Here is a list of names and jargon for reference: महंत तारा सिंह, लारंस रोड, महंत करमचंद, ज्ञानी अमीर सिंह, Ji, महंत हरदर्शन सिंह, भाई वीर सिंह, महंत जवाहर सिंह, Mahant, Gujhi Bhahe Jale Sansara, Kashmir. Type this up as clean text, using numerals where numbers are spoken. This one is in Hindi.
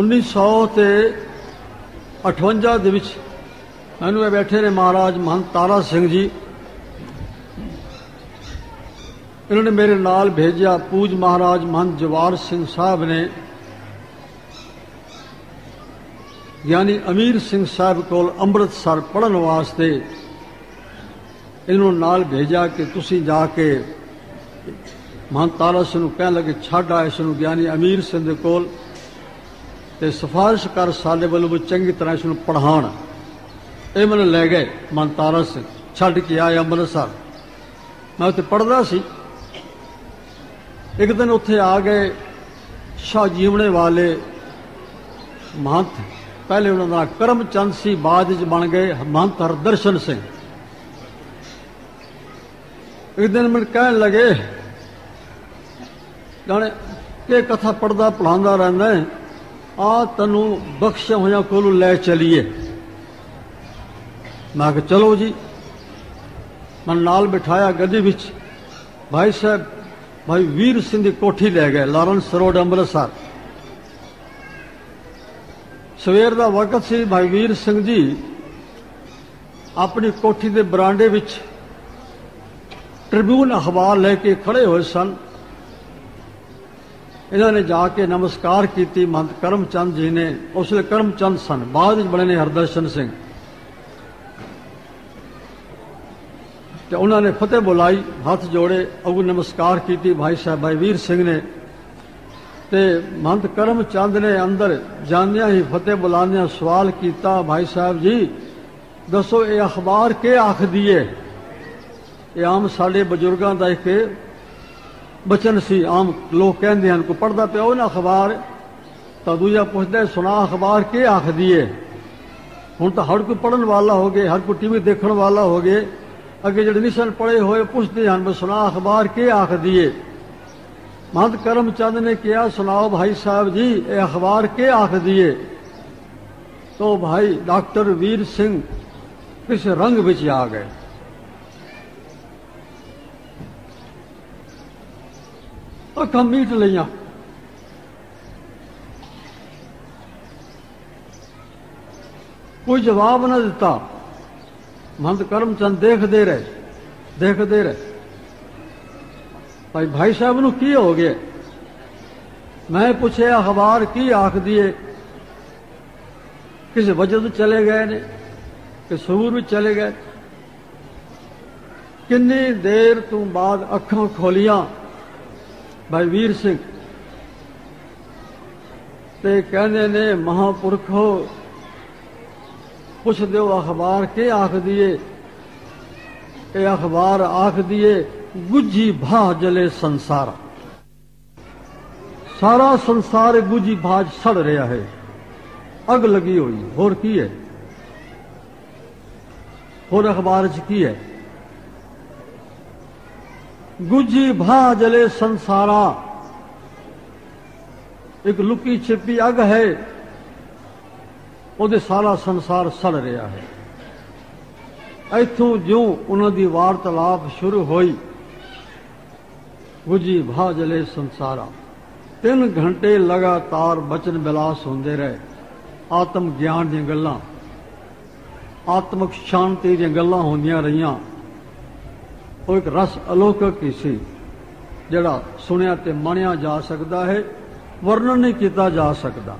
1958 ਦੇ ਵਿੱਚ ਮੈਨੂੰ ਇਹ ਬੈਠੇ ਨੇ ਮਹਾਰਾਜ महंत तारा सिंह जी। इन्होंने मेरे नाल भेजा। पूज महाराज महंत जवाहर सिंह साहब ने ज्ञानी अमीर सिंह साहब को अमृतसर पढ़न वास्ते इन्होंने नाल भेजा कि तुसी जाके महंत तारा सिंह नूं कहण लगे छड्ड आ इस नूं ज्ञानी अमीर सिंह दे कोल ते सिफारिश कर साडे वल्लों भी चंगी तरह इस नूं पढ़ाण। ये मैंने लै गए महंत तारा सिंह छड्ड के आए अमृतसर। मैं उत्थे पढ़दा सी। एक दिन उत्थे आ गए शाह जीवने वाले महंत, पहले उन्होंने नाम करमचंद सी, बाद च बन गए महंत हरदर्शन सिंह। एक दिन मैं कहण लगे जाने के कथा पढ़दा पढ़ांदा रहंदा है, आ तैनू बख्श होया कोलू लै चलीए। मैं कहा चलो जी। मैं नाल बिठाया गड्डी विच। भाई साहब भाई वीर सिंह की कोठी लै गए लारंस रोड अमृतसर। सवेर का वक्त सी। भाई वीर सिंह जी अपनी कोठी के बरांडे विच ट्रिब्यून अखबार लैके खड़े हुए सन। इन्होंने जाके नमस्कार की महंत करमचंद जी ने। उसले करमचंद सन, बाद बने ने हरदर्शन सिंह। तो उन्होंने फतेह बुलाई, हाथ जोड़े, अगू नमस्कार की भाई साहब भाई वीर सिंह ने। तो महंत करमचंद ने अंदर जानिया ही फतेह बुलाने सवाल किया, भाई साहब जी दसो ये अखबार के आखदी है? ये आम साढ़े बजुर्गों का एक बचन सी, आम लोग कहते हैं। को पढ़ता पे हो ना अखबार तो दूजा पूछता है सुना अखबार के आखदी है। हुण तो हर कोई पढ़न वाला हो गए, हर कोई टीवी देखने वाला हो गए। अगे जिहड़े नहीं सन पढ़े हुए पूछते हैं मैं सुना अखबार के आखदी है। महंत करमचंद ने कहा सुनाओ भाई साहब जी ये अखबार के आखदी है। तो भाई डॉक्टर वीर सिंह किस रंग विच आ गए। अखां मीट लिया। कोई जवाब ना दिता। महंत करमचंद देखते रहे। भाई साहब नू की हो गया? मैं पूछे अखबार की आखदी है? किसी वजह तो चले गए ने कि सूर भी चले गए। किन्नी देर तू बाद अखां खोलियां भाई वीर सिंह ते कहने ने महापुरखो पुछ दो अखबार के आखदी है। ये अखबार आखदी है गुझी भाह जले संसार। सारा संसार गुझी भाज सड़ रहा है, अग लगी हुई होर की है, होर अखबार च की है। गुझी भाह जले संसारा, एक लुकी छिपी अग है, उहदे सारा संसार सड़ रहा है। इथों ज्यों उन्हां दी वार्तालाप शुरू होई, गुझी भाह जले संसारा, 3 घंटे लगातार बचन विलास होंदे रहे। आत्म ज्ञान दी गल्लां, आत्मक शांति दी गल्लां होंदियां रहियां। वो एक रस अलौकिक ही सी जिहड़ा सुनिया ते मणिया जा सकता है, वर्णन नहीं किया जा सकता।